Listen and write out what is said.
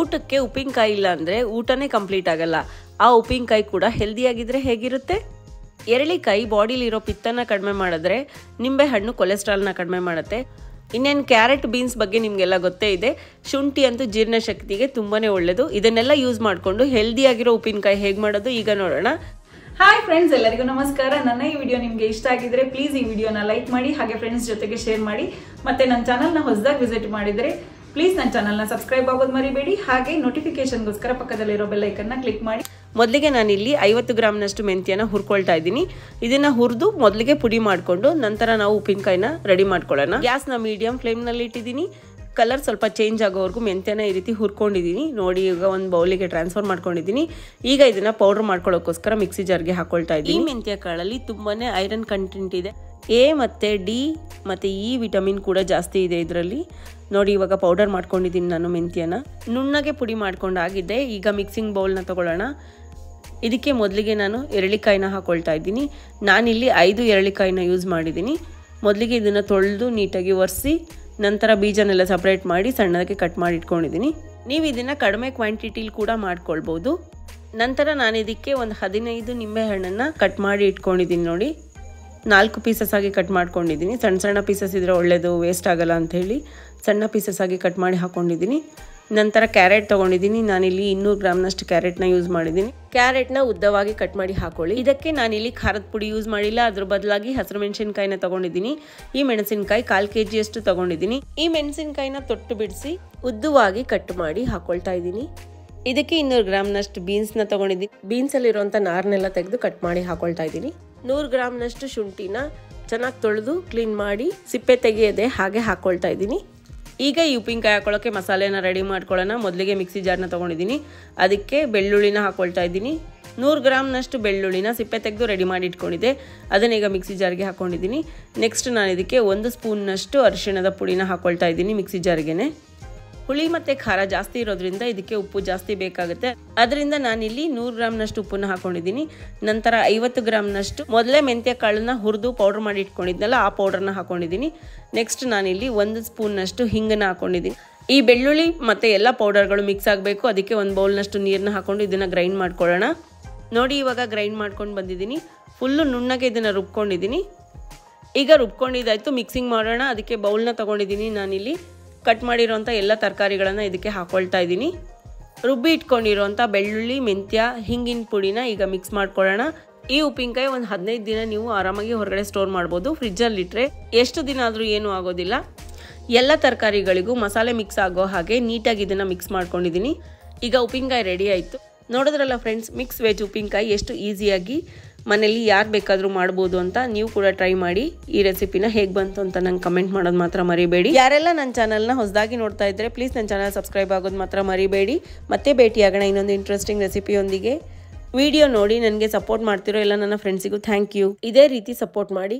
ಊಟಕ್ಕೆ ಉಪ್ಪಿನಕಾಯಿ ಇಲ್ಲ ಅಂದ್ರೆ ಊಟನೇ ಕಂಪ್ಲೀಟ್ ಆಗಲ್ಲ। ಆ ಉಪ್ಪಿನಕಾಯಿ ಕೂಡ ಹೆಲ್ದಿಯಾಗಿದ್ರೆ ಹೇಗಿರುತ್ತೆ? ಎರೆಳಿಕಾಯಿ ಬಾಡಿಲಿ ಇರೋ ಪಿತ್ತನ ಕಡಿಮೆ ಮಾಡಿದ್ರೆ, ನಿಂಬೆ ಹಣ್ಣು ಕೊಲೆಸ್ಟ್ರಾಲ್ನ ಕಡಿಮೆ ಮಾಡುತ್ತೆ। ಇನ್ನೇನು ಕ್ಯಾರೆಟ್ ಬೀನ್ಸ್ ಬಗ್ಗೆ ನಿಮಗೆಲ್ಲ ಗೊತ್ತೇ ಇದೆ, ಶುಂಠಿ ಅಂತೂ ಜೀರ್ಣಶಕ್ತಿಗೆ ತುಂಬಾನೇ ಒಳ್ಳೆಯದು। ಇದನ್ನೆಲ್ಲ ಯೂಸ್ ಮಾಡಿಕೊಂಡು ಹೆಲ್ದಿಯಾಗಿರೋ ಉಪ್ಪಿನಕಾಯಿ ಹೇಗೆ ಮಾಡೋದು ಈಗ ನೋಡೋಣ। ಹಾಯ್ ಫ್ರೆಂಡ್ಸ್, ಎಲ್ಲರಿಗೂ ನಮಸ್ಕಾರ। ನನ್ನ ಈ ವಿಡಿಯೋ ನಿಮಗೆ ಇಷ್ಟ ಆಗಿದ್ರೆ ಪ್ಲೀಸ್ ಈ ವಿಡಿಯೋನ ಲೈಕ್ ಮಾಡಿ, ಹಾಗೆ ಫ್ರೆಂಡ್ಸ್ ಜೊತೆಗೆ ಶೇರ್ ಮಾಡಿ। ಮತ್ತೆ ನನ್ನ ಚಾನಲ್ನ ಹೊಸದಾಗಿ ವಿಸಿಟ್ ಮಾಡಿದರೆ ಪ್ಲೀಸ್ ನನ್ನ ಚಾನಲ್ನ ಸಬ್ಸ್ಕ್ರೈಬ್ ಆಗೋದು ಮರಿಬೇಡಿ, ಹಾಗೆ ನೋಟಿಫಿಕೇಶನ್ಗೋಸ್ಕರ ಪಕ್ಕದಲ್ಲಿರೋ ಬೆಲ್ ಐಕನ್ನ ಕ್ಲಿಕ್ ಮಾಡಿ। ಮೊದಲಿಗೆ ನಾನಿಲ್ಲಿ 50 ಗ್ರಾಮ್ನಷ್ಟು ಮೆಂತ್ಯನ ಹುರ್ಕೊಳ್ತಾ ಇದ್ದೀನಿ। ಇದನ್ನು ಹುರಿದು ಮೊದಲಿಗೆ ಪುಡಿ ಮಾಡಿಕೊಂಡು ನಂತರ ನಾವು ಉಪ್ಪಿನಕಾಯಿನ ರೆಡಿ ಮಾಡ್ಕೊಳ್ಳೋಣ। ಗ್ಯಾಸ್ನ ಮೀಡಿಯಂ ಫ್ಲೇಮ್ನಲ್ಲಿ ಇಟ್ಟಿದ್ದೀನಿ। ಕಲರ್ ಸ್ವಲ್ಪ ಚೇಂಜ್ ಆಗೋವರೆಗೂ ಮೆಂತ್ಯನ ಈ ರೀತಿ ಹುರ್ಕೊಂಡಿದ್ದೀನಿ ನೋಡಿ, ಈಗ ಒಂದು ಬೌಲಿಗೆ ಟ್ರಾನ್ಸ್ಫರ್ ಮಾಡ್ಕೊಂಡಿದ್ದೀನಿ। ಈಗ ಇದನ್ನು ಪೌಡರ್ ಮಾಡ್ಕೊಳ್ಳೋಕ್ಕೋಸ್ಕರ ಮಿಕ್ಸಿ ಜಾರ್ಗೆ ಹಾಕೊಳ್ತಾ ಇದ್ದೀನಿ। ಈ ಮೆಂತ್ಯ ಕಾಳಲ್ಲಿ ತುಂಬಾನೇ ಐರನ್ ಕಂಟೆಂಟ್ ಇದೆ, ಎ ಮತ್ತು ಡಿ ಮತ್ತು ಇ ವಿಟಮಿನ್ ಕೂಡ ಜಾಸ್ತಿ ಇದೆ ಇದರಲ್ಲಿ ನೋಡಿ। ಇವಾಗ ಪೌಡರ್ ಮಾಡ್ಕೊಂಡಿದ್ದೀನಿ ನಾನು ಮೆಂತ್ಯನ, ನುಣ್ಣಗೆ ಪುಡಿ ಮಾಡ್ಕೊಂಡಾಗಿದೆ। ಈಗ ಮಿಕ್ಸಿಂಗ್ ಬೌಲ್ನ ತೊಗೊಳ್ಳೋಣ। ಇದಕ್ಕೆ ಮೊದಲಿಗೆ ನಾನು ಎರೆಳಿಕಾಯಿನ ಹಾಕೊಳ್ತಾ ಇದ್ದೀನಿ। ನಾನಿಲ್ಲಿ 5 ಎರೆಳಿಕಾಯಿನ ಯೂಸ್ ಮಾಡಿದ್ದೀನಿ। ಮೊದಲಿಗೆ ಇದನ್ನು ತೊಳೆದು ನೀಟಾಗಿ ಒರೆಸಿ ನಂತರ ಬೀಜನೆಲ್ಲ ಸಪ್ರೇಟ್ ಮಾಡಿ ಸಣ್ಣದಕ್ಕೆ ಕಟ್ ಮಾಡಿ ಇಟ್ಕೊಂಡಿದ್ದೀನಿ। ನೀವು ಇದನ್ನು ಕಡಿಮೆ ಕ್ವಾಂಟಿಟಿಲಿ ಕೂಡ ಮಾಡ್ಕೊಳ್ಬೋದು। ನಂತರ ನಾನು ಇದಕ್ಕೆ ಒಂದು 15 ನಿಂಬೆಹಣ್ಣನ್ನು ಕಟ್ ಮಾಡಿ ಇಟ್ಕೊಂಡಿದ್ದೀನಿ ನೋಡಿ, 4 ಪೀಸಸ್ ಆಗಿ ಕಟ್ ಮಾಡ್ಕೊಂಡಿದ್ದೀನಿ। ಸಣ್ಣ ಸಣ್ಣ ಪೀಸಸ್ ಇದ್ದರೆ ಒಳ್ಳೆಯದು, ವೇಸ್ಟ್ ಆಗೋಲ್ಲ ಅಂಥೇಳಿ ಸಣ್ಣ ಪೀಸಸ್ ಆಗಿ ಕಟ್ ಮಾಡಿ ಹಾಕ್ಕೊಂಡಿದ್ದೀನಿ। ನಂತರ ಕ್ಯಾರೆಟ್ ತೊಗೊಂಡಿದ್ದೀನಿ, ನಾನಿಲ್ಲಿ 200 ಗ್ರಾಮ್ನಷ್ಟು ಕ್ಯಾರೆಟ್ನ ಯೂಸ್ ಮಾಡಿದ್ದೀನಿ। ಕ್ಯಾರೆಟ್ನ ಉದ್ದವಾಗಿ ಕಟ್ ಮಾಡಿ ಹಾಕೊಳ್ಳಿ। ಇದಕ್ಕೆ ನಾನಿಲ್ಲಿ ಖಾರದ ಪುಡಿ ಯೂಸ್ ಮಾಡಿಲ್ಲ, ಅದ್ರ ಬದಲಾಗಿ ಹಸಿರು ಮೆಣಸಿನಕಾಯಿನ ತೊಗೊಂಡಿದ್ದೀನಿ। ಈ ಮೆಣಸಿನಕಾಯಿ 1/4 kg ತೊಗೊಂಡಿದ್ದೀನಿ। ಈ ಮೆಣಸಿನಕಾಯಿನ ತೊಟ್ಟು ಬಿಡಿಸಿ ಉದ್ದವಾಗಿ ಕಟ್ ಮಾಡಿ ಹಾಕೊಳ್ತಾ ಇದ್ದೀನಿ। ಇದಕ್ಕೆ 200 ಗ್ರಾಮ್ನಷ್ಟು ಬೀನ್ಸ್ನ ತೊಗೊಂಡಿದ್ದೀನಿ, ಬೀನ್ಸಲ್ಲಿರುವಂಥ ನಾರನ್ನೆಲ್ಲ ತೆಗೆದು ಕಟ್ ಮಾಡಿ ಹಾಕೊಳ್ತಾ ಇದ್ದೀನಿ। 100 ಗ್ರಾಮ್ನಷ್ಟು ಶುಂಠಿನ ಚೆನ್ನಾಗಿ ತೊಳೆದು ಕ್ಲೀನ್ ಮಾಡಿ ಸಿಪ್ಪೆ ತೆಗೆಯದೆ ಹಾಗೆ ಹಾಕ್ಕೊಳ್ತಾ ಇದ್ದೀನಿ। ಈಗ ಈ ಉಪ್ಪಿನಕಾಯಿ ಹಾಕೊಳ್ಳೋಕ್ಕೆ ಮಸಾಲೆನ ರೆಡಿ ಮಾಡ್ಕೊಳ್ಳೋಣ। ಮೊದಲಿಗೆ ಮಿಕ್ಸಿ ಜಾರ್ನ ತೊಗೊಂಡಿದ್ದೀನಿ, ಅದಕ್ಕೆ ಬೆಳ್ಳುಳ್ಳಿನ ಹಾಕ್ಕೊಳ್ತಾ ಇದ್ದೀನಿ। 100 ಗ್ರಾಮ್ನಷ್ಟು ಬೆಳ್ಳುಳ್ಳಿನ ಸಿಪ್ಪೆ ತೆಗೆದು ರೆಡಿ ಮಾಡಿ ಇಟ್ಕೊಂಡಿದ್ದೆ, ಅದನ್ನೀಗ ಮಿಕ್ಸಿ ಜಾರ್ಗೆ ಹಾಕ್ಕೊಂಡಿದ್ದೀನಿ। ನೆಕ್ಸ್ಟ್ ನಾನು ಇದಕ್ಕೆ 1 ಸ್ಪೂನ್ನಷ್ಟು ಅರಿಶಿಣದ ಪುಡಿನ ಹಾಕ್ಕೊಳ್ತಾ ಇದ್ದೀನಿ ಮಿಕ್ಸಿ ಜಾರ್ಗೆನೆ। ಹುಳಿ ಮತ್ತು ಖಾರ ಜಾಸ್ತಿ ಇರೋದ್ರಿಂದ ಇದಕ್ಕೆ ಉಪ್ಪು ಜಾಸ್ತಿ ಬೇಕಾಗುತ್ತೆ, ಅದರಿಂದ ನಾನಿಲ್ಲಿ 100 ಗ್ರಾಮ್ನಷ್ಟು ಉಪ್ಪನ್ನು ಹಾಕ್ಕೊಂಡಿದ್ದೀನಿ। ನಂತರ 50 ಗ್ರಾಮ್ನಷ್ಟು ಮೊದಲೇ ಮೆಂತ್ಯ ಕಾಳನ್ನ ಹುರಿದು ಪೌಡ್ರ್ ಮಾಡಿ ಇಟ್ಕೊಂಡಿದ್ನಲ್ಲ, ಆ ಪೌಡ್ರನ್ನ ಹಾಕ್ಕೊಂಡಿದ್ದೀನಿ। ನೆಕ್ಸ್ಟ್ ನಾನಿಲ್ಲಿ 1 ಸ್ಪೂನ್ನಷ್ಟು ಹಿಂಗನ್ನು ಹಾಕ್ಕೊಂಡಿದ್ದೀನಿ। ಈ ಬೆಳ್ಳುಳ್ಳಿ ಮತ್ತು ಎಲ್ಲ ಪೌಡರ್ಗಳು ಮಿಕ್ಸ್ ಆಗಬೇಕು, ಅದಕ್ಕೆ 1 ಬೌಲ್ನಷ್ಟು ನೀರನ್ನ ಹಾಕ್ಕೊಂಡು ಇದನ್ನು ಗ್ರೈಂಡ್ ಮಾಡ್ಕೊಳ್ಳೋಣ ನೋಡಿ। ಇವಾಗ ಗ್ರೈಂಡ್ ಮಾಡ್ಕೊಂಡು ಬಂದಿದ್ದೀನಿ, ಫುಲ್ಲು ನುಣ್ಣಗೆ ಇದನ್ನು ರುಬ್ಕೊಂಡಿದ್ದೀನಿ। ಈಗ ರುಬ್ಕೊಂಡಿದ್ದಾಯಿತು, ಮಿಕ್ಸಿಂಗ್ ಮಾಡೋಣ। ಅದಕ್ಕೆ ಬೌಲ್ನ ತೊಗೊಂಡಿದ್ದೀನಿ, ನಾನಿಲ್ಲಿ ಕಟ್ ಮಾಡಿರೋಂಥ ಎಲ್ಲ ತರಕಾರಿಗಳನ್ನು ಇದಕ್ಕೆ ಹಾಕ್ಕೊಳ್ತಾ ಇದ್ದೀನಿ। ರುಬ್ಬಿ ಇಟ್ಕೊಂಡಿರೋಂಥ ಬೆಳ್ಳುಳ್ಳಿ, ಮೆಂತ್ಯ, ಹಿಂಗಿನ ಪುಡಿನ ಈಗ ಮಿಕ್ಸ್ ಮಾಡ್ಕೊಳ್ಳೋಣ। ಈ ಉಪ್ಪಿನಕಾಯಿ ಒಂದು 15 ದಿನ ನೀವು ಆರಾಮಾಗಿ ಹೊರಗಡೆ ಸ್ಟೋರ್ ಮಾಡ್ಬೋದು, ಫ್ರಿಜ್ಜಲ್ಲಿಟ್ಟರೆ ಎಷ್ಟು ದಿನ ಆದರೂ ಏನೂ ಆಗೋದಿಲ್ಲ। ಎಲ್ಲ ತರಕಾರಿಗಳಿಗೂ ಮಸಾಲೆ ಮಿಕ್ಸ್ ಆಗೋ ಹಾಗೆ ನೀಟಾಗಿ ಇದನ್ನು ಮಿಕ್ಸ್ ಮಾಡ್ಕೊಂಡಿದ್ದೀನಿ। ಈಗ ಉಪ್ಪಿನಕಾಯಿ ರೆಡಿ ಆಯಿತು ನೋಡಿದ್ರಲ್ಲ ಫ್ರೆಂಡ್ಸ್, ಮಿಕ್ಸ್ ವೆಜ್ ಉಪ್ಪಿನಕಾಯಿ ಎಷ್ಟು ಈಸಿಯಾಗಿ ಮನೇಲಿ ಯಾರು ಬೇಕಾದರೂ ಮಾಡ್ಬೋದು ಅಂತ ನೀವು ಕೂಡ ಟ್ರೈ ಮಾಡಿ। ಈ ರೆಸಿಪಿನ ಹೇಗೆ ಬಂತು ಅಂತ ನಂಗೆ ಕಮೆಂಟ್ ಮಾಡೋದು ಮಾತ್ರ ಮರಿಬೇಡಿ। ಯಾರೆಲ್ಲ ನನ್ನ ಚಾನಲ್ನ ಹೊಸದಾಗಿ ನೋಡ್ತಾ ಇದ್ದರೆ ಪ್ಲೀಸ್ ನನ್ನ ಚಾನಲ್ ಸಬ್ಸ್ಕ್ರೈಬ್ ಆಗೋದು ಮಾತ್ರ ಮರಿಬೇಡಿ। ಮತ್ತೆ ಭೇಟಿಯಾಗೋಣ ಇನ್ನೊಂದು ಇಂಟ್ರೆಸ್ಟಿಂಗ್ ರೆಸಿಪಿಯೊಂದಿಗೆ। ವಿಡಿಯೋ ನೋಡಿ ನನಗೆ ಸಪೋರ್ಟ್ ಮಾಡ್ತಿರೋ ಎಲ್ಲ ನನ್ನ ಫ್ರೆಂಡ್ಸಿಗೂ ಥ್ಯಾಂಕ್ ಯು, ಇದೇ ರೀತಿ ಸಪೋರ್ಟ್ ಮಾಡಿ।